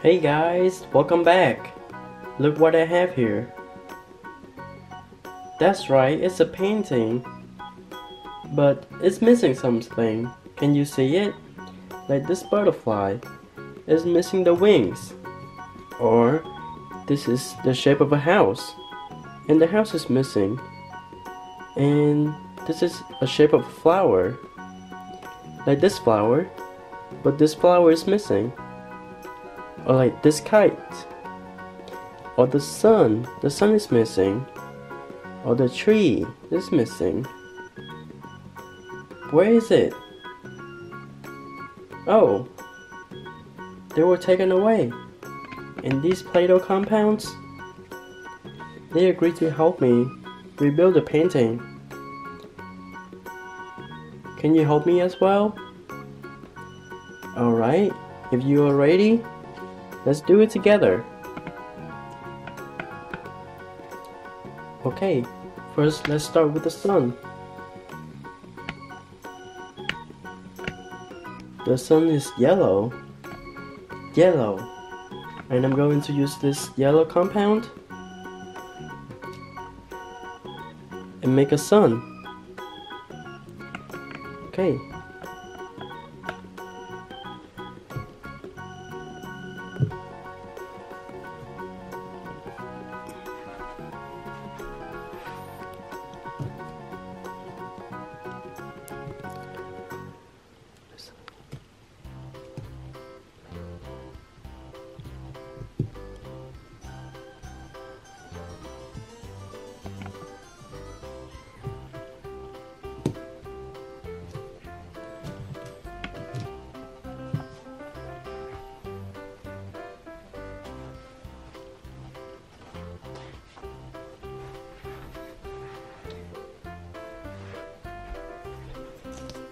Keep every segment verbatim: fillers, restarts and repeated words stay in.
Hey guys, welcome back. Look what I have here. That's right, it's a painting. But it's missing something. Can you see it? Like this butterfly is missing the wings. Or this is the shape of a house. And the house is missing. And this is a shape of a flower. Like this flower. But this flower is missing. Or like this kite. Or the sun. The sun is missing. Or the tree is missing. Where is it? Oh. They were taken away. And these Play-Doh compounds? They agreed to help me rebuild the painting. Can you help me as well? Alright, if you are ready, let's do it together. Okay, first let's start with the sun. The sun is yellow. Yellow. And I'm going to use this yellow compound and make a sun. Okay.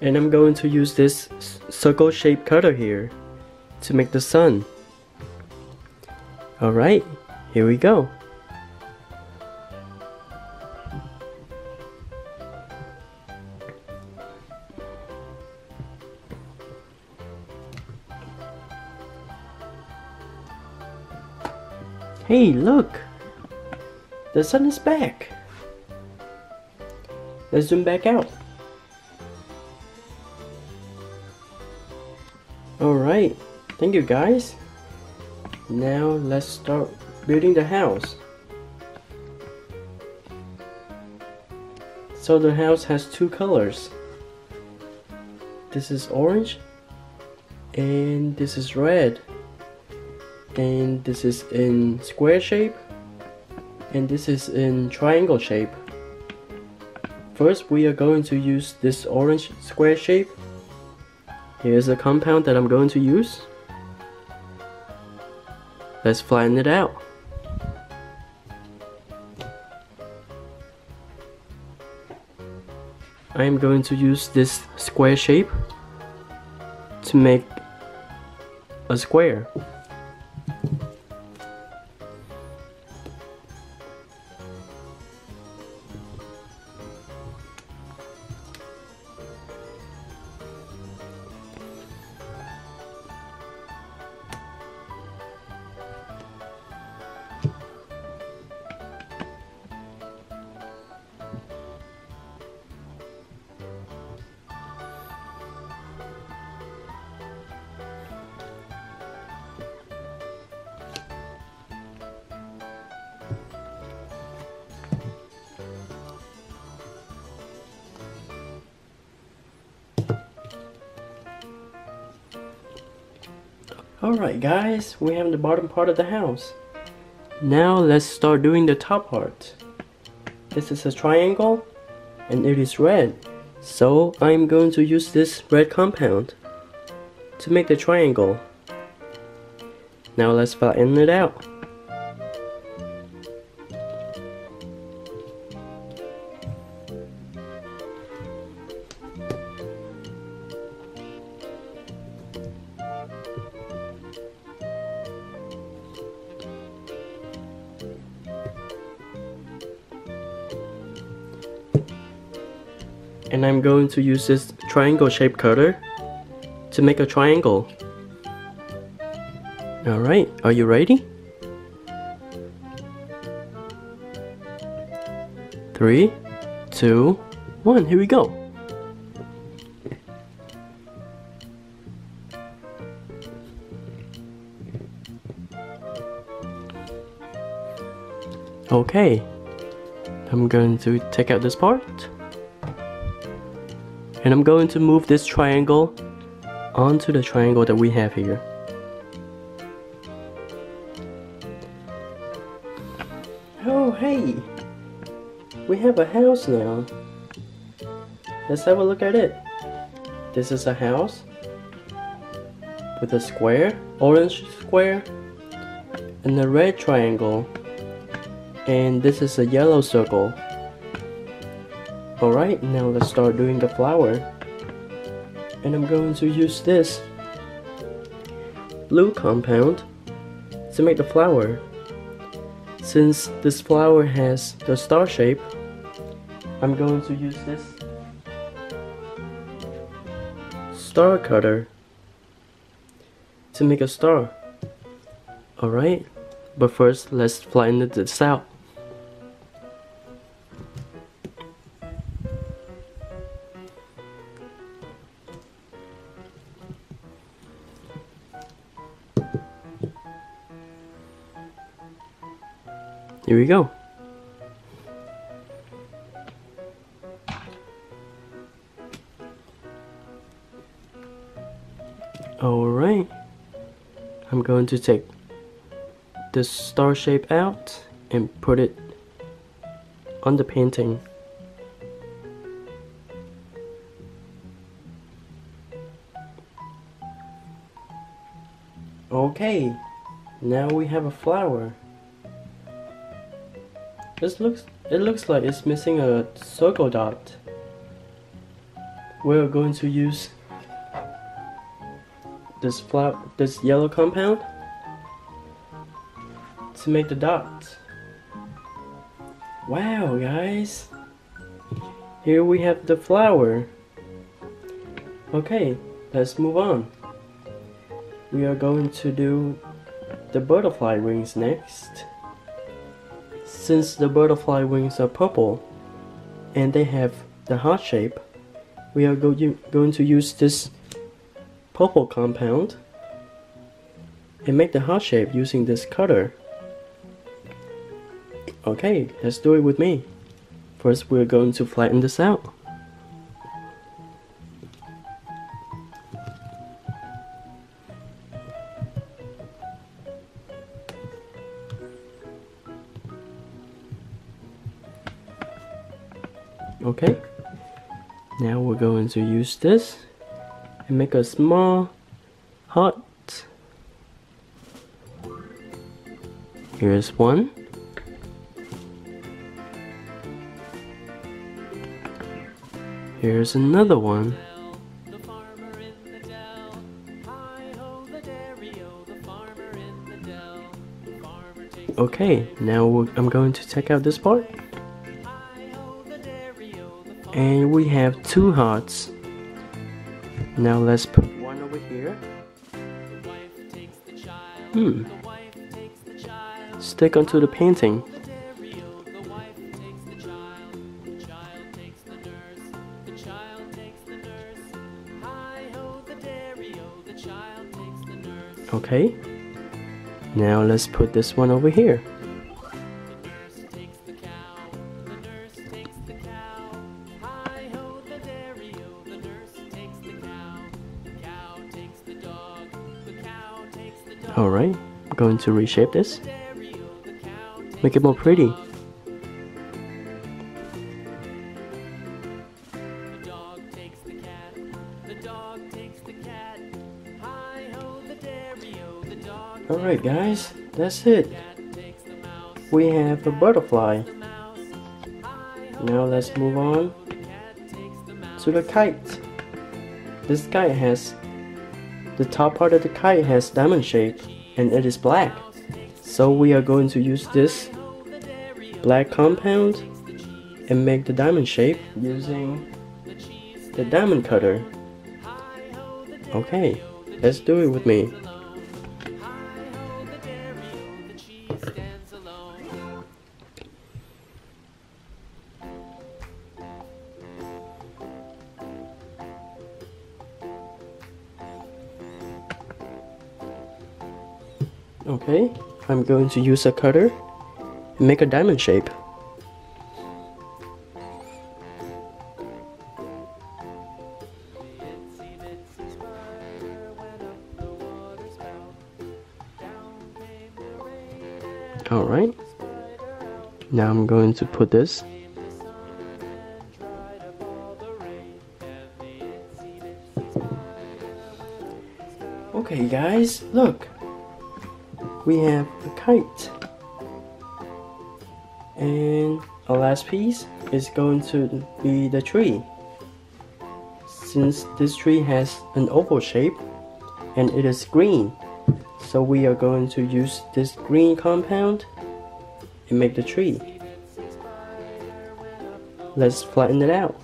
And I'm going to use this circle shaped cutter here to make the sun. Alright, here we go. Hey, look! The sun is back! Let's zoom back out. Alright, thank you guys. Now let's start building the house. So the house has two colors. This is orange and this is red. And this is in square shape and this is in triangle shape. First we are going to use this orange square shape. Here's the compound that I'm going to use. Let's flatten it out. I am going to use this square shape to make a square. Alright guys, we have the bottom part of the house. Now let's start doing the top part. This is a triangle and it is red. So I'm going to use this red compound to make the triangle. Now let's flatten it out. And I'm going to use this triangle shaped cutter to make a triangle. All right, are you ready? Three, two, one, here we go. Okay, I'm going to take out this part. And I'm going to move this triangle onto the triangle that we have here. Oh, hey! We have a house now. Let's have a look at it. This is a house with a square, orange square, and a red triangle. And this is a yellow circle. Alright, now let's start doing the flower. And I'm going to use this blue compound to make the flower. Since this flower has the star shape, I'm going to use this star cutter to make a star. Alright, but first let's flatten this out. Here we go. Alright, I'm going to take this star shape out and put it on the painting. Okay, now we have a flower. This looks, it looks like it's missing a circle dot. We're going to use this flower, this yellow compound to make the dot. Wow, guys! Here we have the flower. Okay, let's move on. We are going to do the butterfly wings next. Since the butterfly wings are purple and they have the heart shape, we are go going to use this purple compound and make the heart shape using this cutter. Okay, let's do it with me. First, we're going to flatten this out. Okay, now we're going to use this and make a small heart. Here's one. Here's another one. Okay, now we're, I'm going to take out this part. And we have two hearts. Now let's put one over here. Hmm. Stick onto the painting. Okay. Now let's put this one over here. Alright, I'm going to reshape this, make it more pretty. Alright guys, that's it. We have a butterfly. Now let's move on to the kite. This kite has The top part of the kite has diamond shape and it is black. So we are going to use this black compound and make the diamond shape using the diamond cutter. Okay, let's do it with me. Okay, I'm going to use a cutter and make a diamond shape. Alright, now I'm going to put this . Okay guys, look, we have a kite, and our last piece is going to be the tree. Since this tree has an oval shape and it is green, so we are going to use this green compound and make the tree. Let's flatten it out.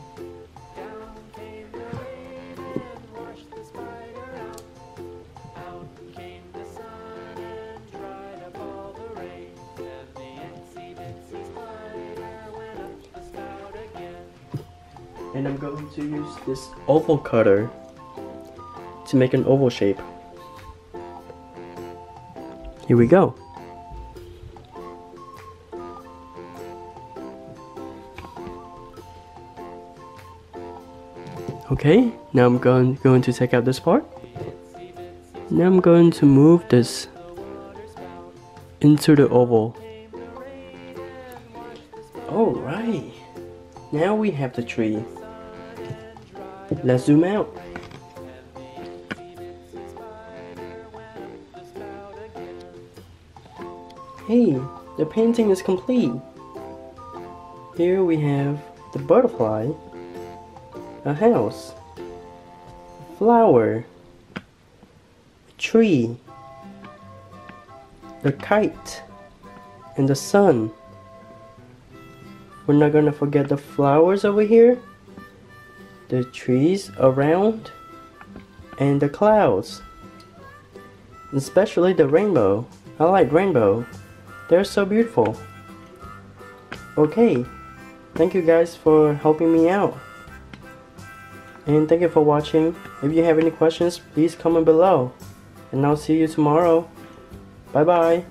And I'm going to use this oval cutter to make an oval shape. Here we go. Okay, now I'm going, going to take out this part. Now I'm going to move this into the oval. Alright, now we have the tree. Let's zoom out. Hey, the painting is complete. Here we have the butterfly, a house, a flower, a tree, the kite, and the sun. We're not gonna forget the flowers over here, the trees around, and the clouds, especially the rainbow. I like rainbow. They're so beautiful. Okay, thank you guys for helping me out. And thank you for watching. If you have any questions, please comment below. And I'll see you tomorrow. Bye bye.